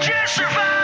just survive.